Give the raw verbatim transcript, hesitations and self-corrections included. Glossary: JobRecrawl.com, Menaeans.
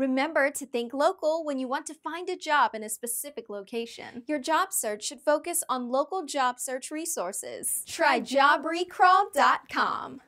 Remember to think local when you want to find a job in a specific location. Your job search should focus on local job search resources. Try job recrawl dot com.